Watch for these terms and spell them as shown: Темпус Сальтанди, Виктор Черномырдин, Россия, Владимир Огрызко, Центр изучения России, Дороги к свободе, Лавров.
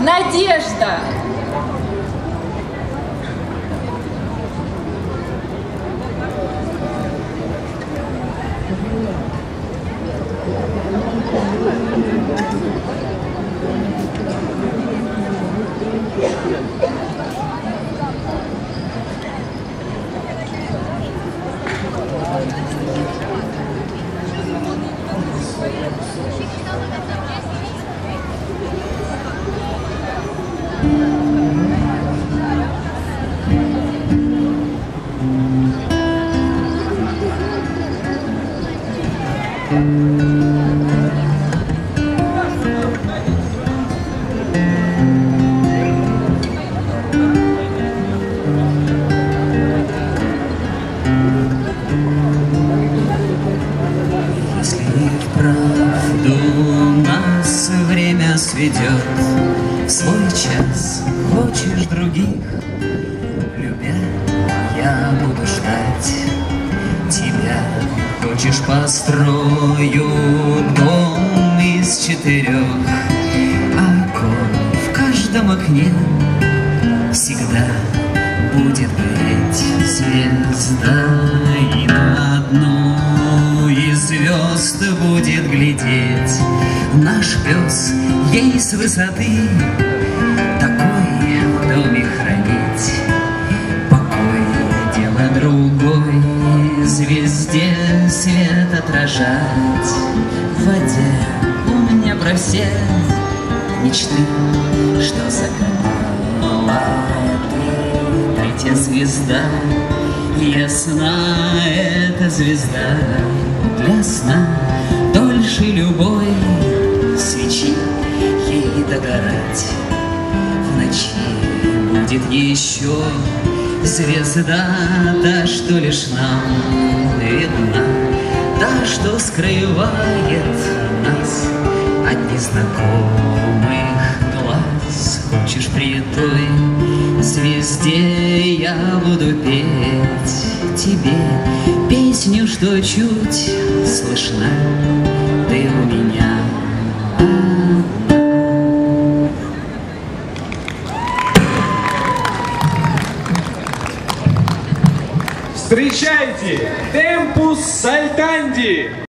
надежда. Построю дом из 4 окон, в каждом окне всегда будет гореть звезда, и на одну из звезд будет глядеть наш пес, ей с высоты такой в доме хранить покой, дело другой. Звезде свет отражать, в воде у меня про все мечты, что закрыла ты. Третья звезда, ясна эта звезда, для сна дольше любой свечи ей догорать. В ночи будет еще звезда, та, что лишь нам видна, та, что скрывает нас от незнакомых глаз. Хочешь при той звезде я буду петь тебе песню, что чуть слышна, ты у меня. Встречайте! Темпус Сальтанди!